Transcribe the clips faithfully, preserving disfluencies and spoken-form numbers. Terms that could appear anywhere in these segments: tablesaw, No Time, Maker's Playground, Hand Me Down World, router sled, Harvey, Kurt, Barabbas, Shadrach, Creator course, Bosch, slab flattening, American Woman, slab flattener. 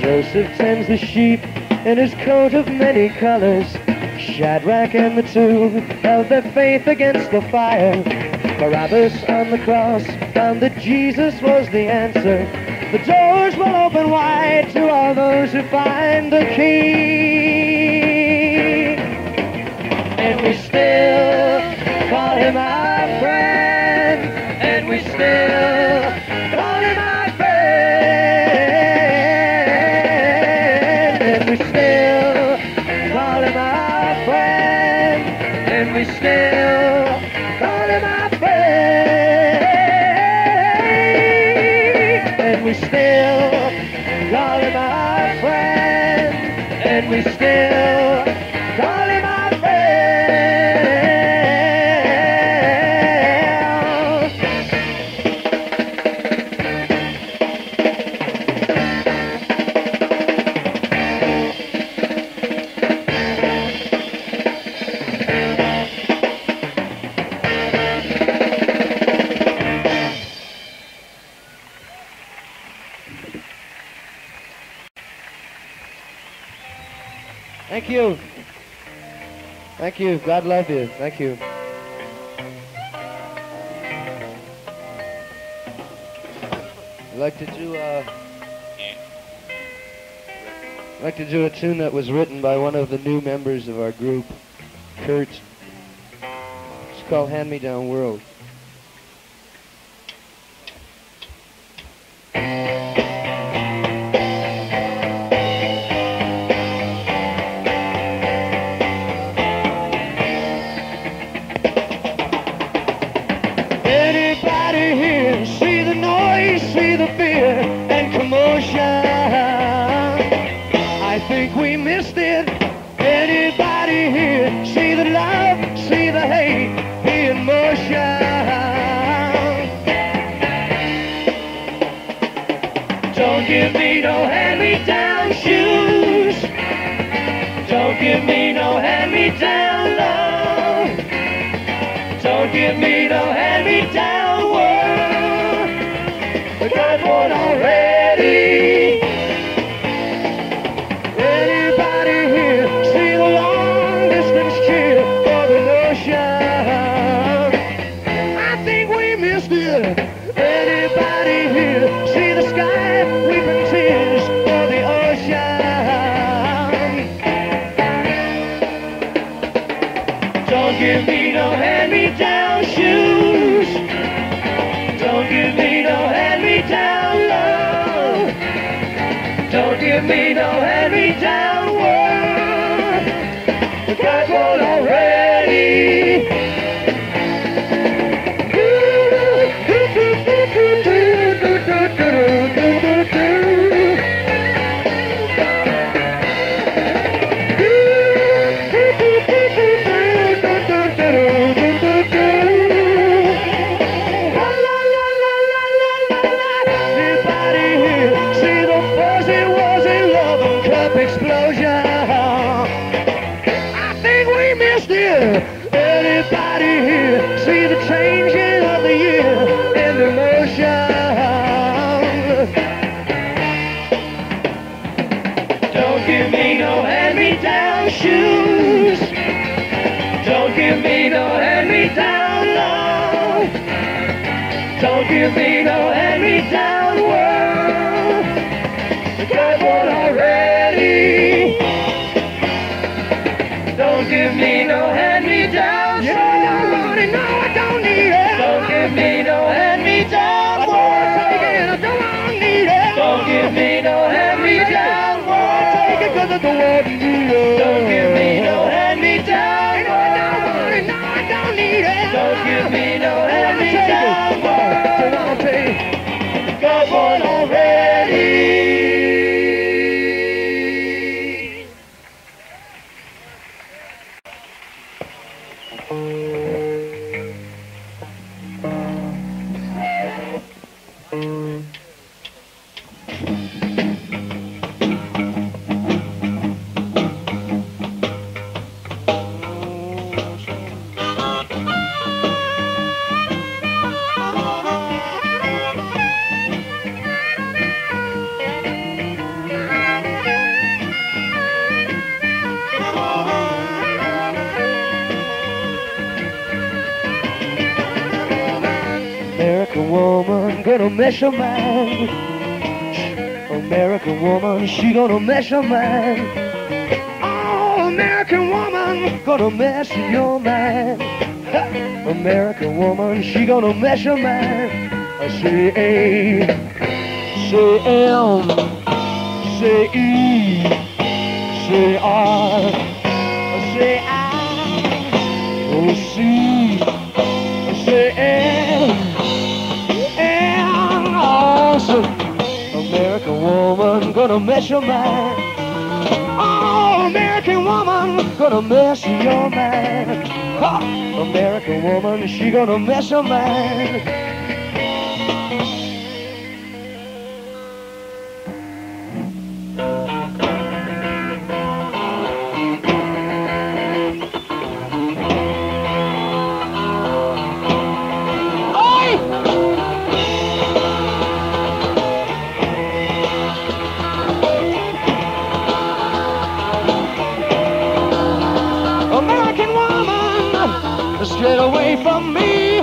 Joseph tends the sheep in his coat of many colors. Shadrach and the two held their faith against the fire. Barabbas on the cross found that Jesus was the answer. The doors will open wide to all those who find the key. And we still call him our friend, and we still call him our friend. Thank you. Thank you. God love you. Thank you. I'd like to do uh, I'd like to do a tune that was written by one of the new members of our group, Kurt. It's called Hand Me Down World. Anybody here see the love, see the hate, be in motion? hand-me-down love. Don't give me no hand-me-down world. I got one already. Anybody here sing a long-distance cheer for the notion? I think we missed it. Anybody here see the sky weeping tears for the ocean? Don't give me no hand-me-down shoes. Don't give me no hand-me-down love. Don't give me no hand-me-down world. I got one already. Anybody here see the changing of the year and the motion? Don't give me no hand-me-down shoes. Don't give me no hand-me-down love. Don't give me no hand-me-down world. I got one already. Don't give me no hand-me-down. Don't give me no hand-me-down. No, I don't want it. No, I don't need it. Don't give me no hand-me-down. Don't take it. Got one already. American woman, gonna mess your mind. American woman, she gonna mess your mind. Oh, American woman, gonna mess your mind. Ha! American woman, she gonna mess your mind. I say A, say M, say E, say R, I say I, oh C, I say N. American woman, gonna mess your mind. Oh, American woman, gonna mess your mind. Ha! American woman, she gonna mess your mind. Straight away from me,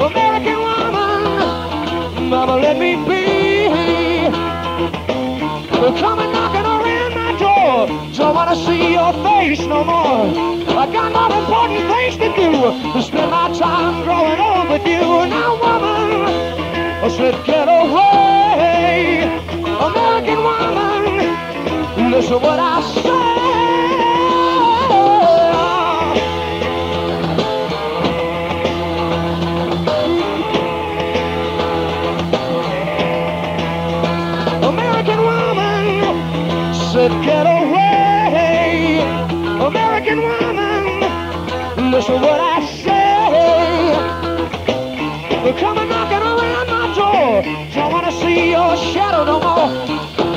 American woman, mama, let me be. Come and knocking around my door, don't wanna see your face no more. I got more important things to do to spend my time growing old with you. Now, woman, I said get away, American woman, listen what I say. Get away, American woman, listen what I say. They're coming knocking around my door, don't want to see your shadow no more.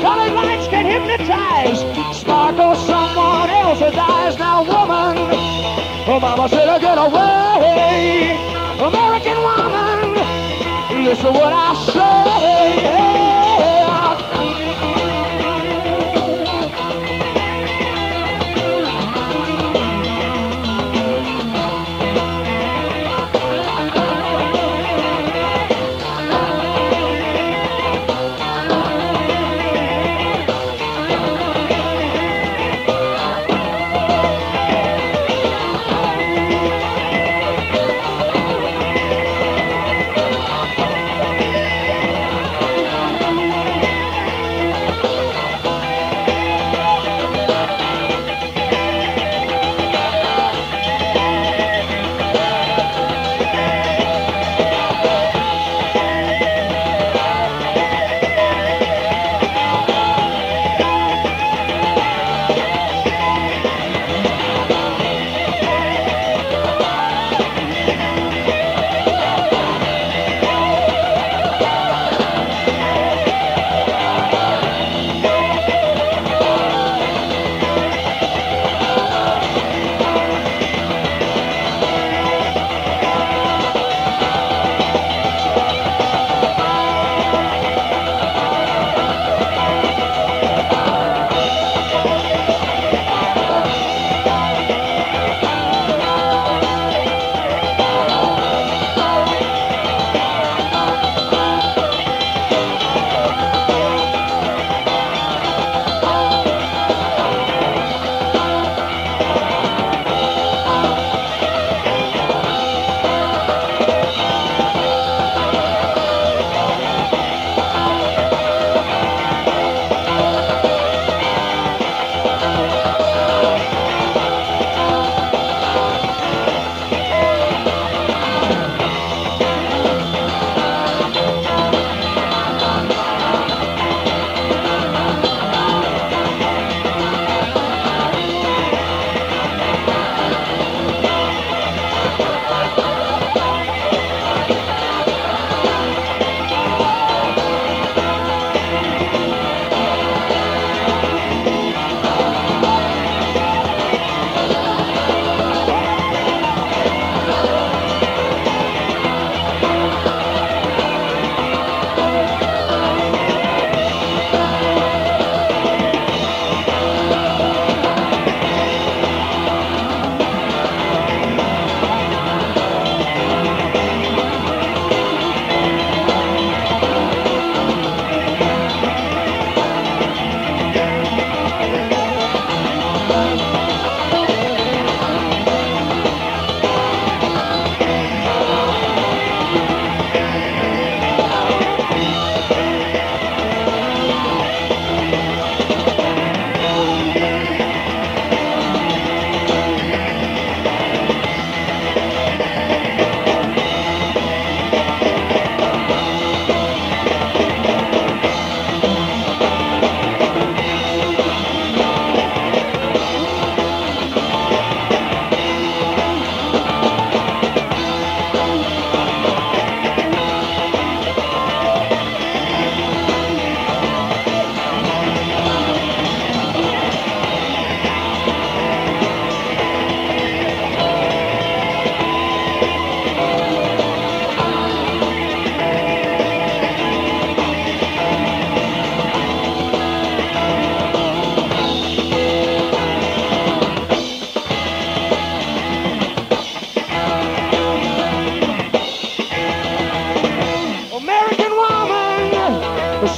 Colored lights can hypnotize, sparkle someone else's his eyes. Now, woman, mama said to get away. American woman, listen to what I say.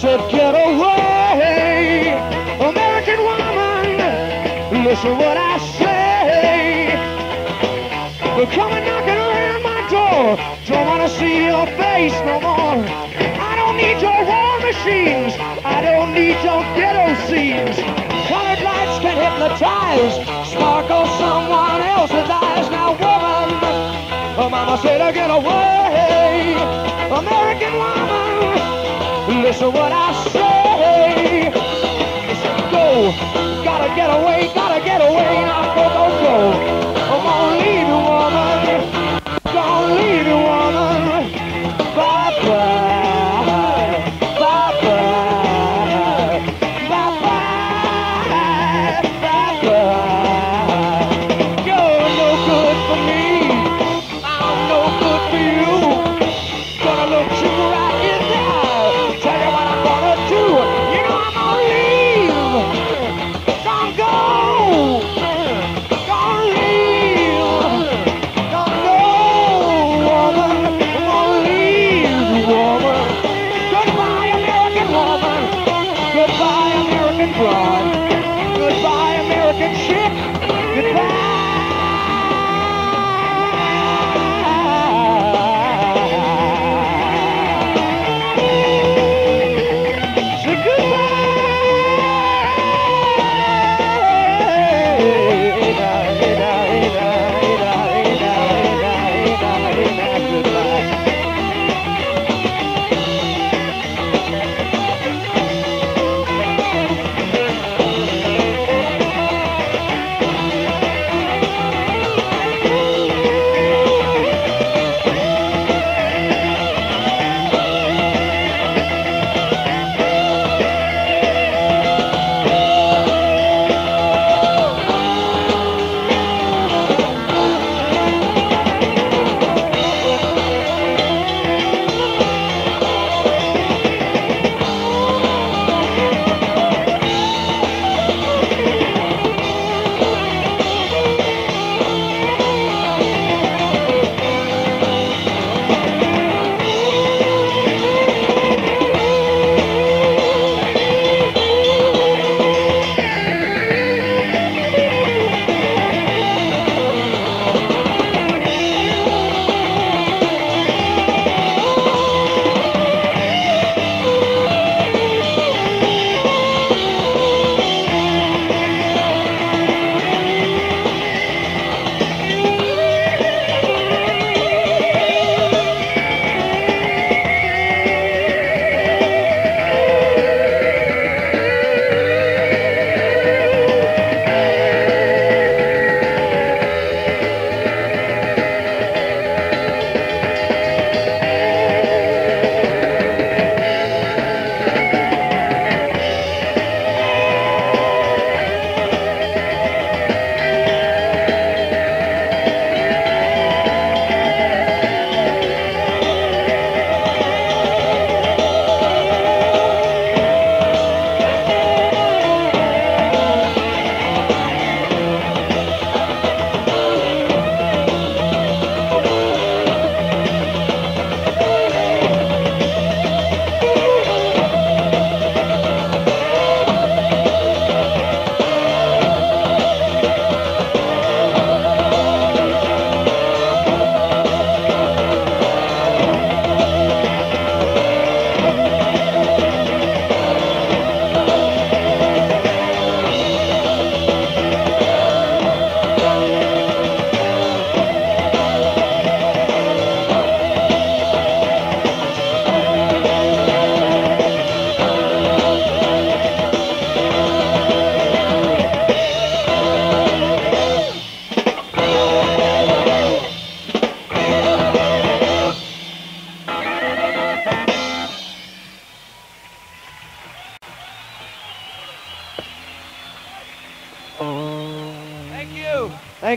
Said get away, American woman, listen to what I say. Come and knock around my door, don't wanna see your face no more. I don't need your war machines, I don't need your ghetto scenes. Colored lights can hypnotize, sparkle someone else's eyes. Now woman, oh mama said get away, American woman, listen what I say. Go, gotta get away, gotta get away. Now go, go, go. I'm gonna leave you, woman. Gonna leave you, woman. Bye, bye, bye, bye, bye, bye, bye, bye.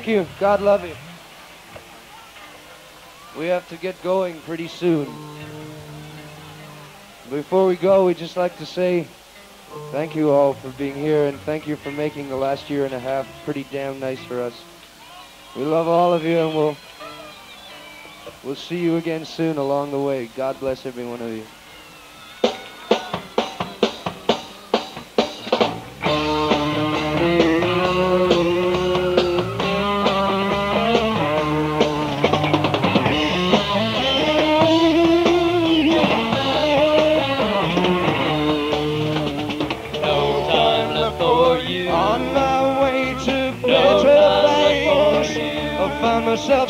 Thank you. God love you. We have to get going pretty soon. Before we go, we'd just like to say thank you all for being here, and thank you for making the last year and a half pretty damn nice for us. We love all of you, and we'll, we'll see you again soon along the way. God bless every one of you.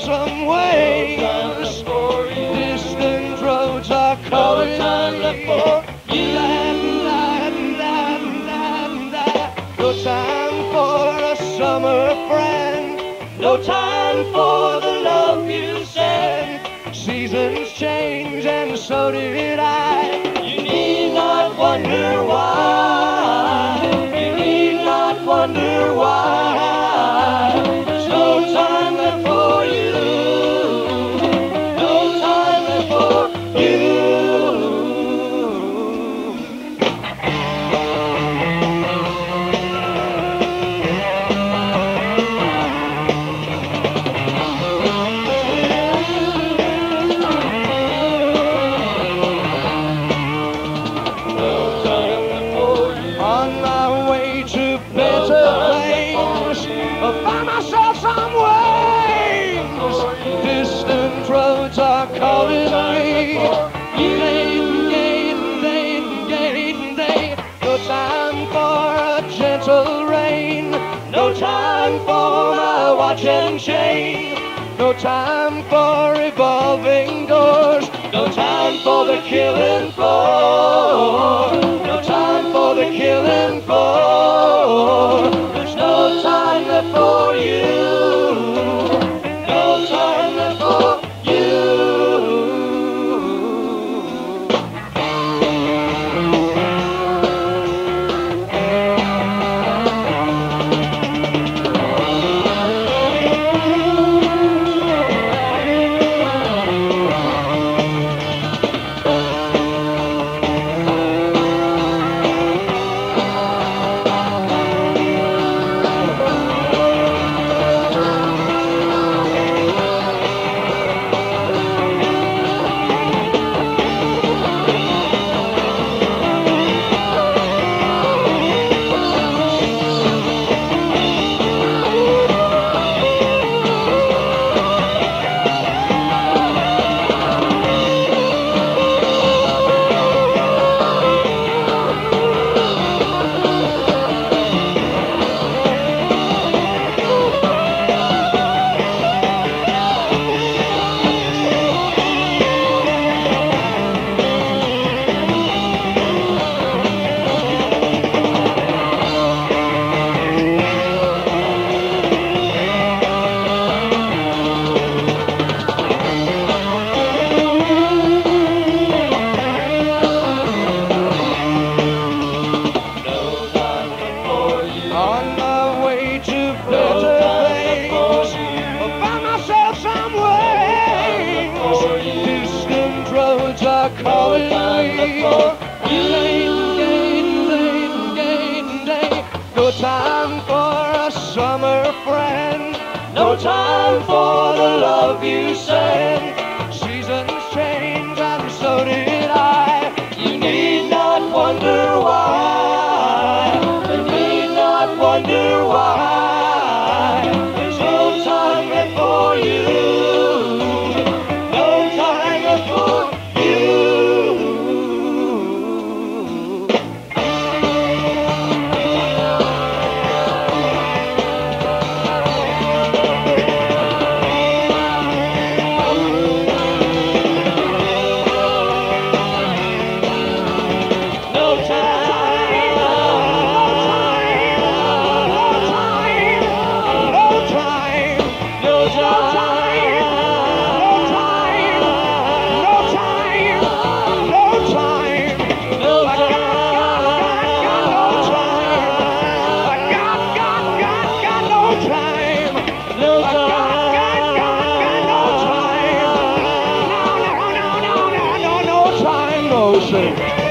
Some way, no distant roads are calling no for you. La, la, la, la, la. No time for a summer friend, no time for the love you send. Seasons change and so did I. You need not wonder why. You need not wonder why. And chain. No time for revolving doors, no time for the killing floor, no time for the killing floor. There's no time left for you, no time left for those things.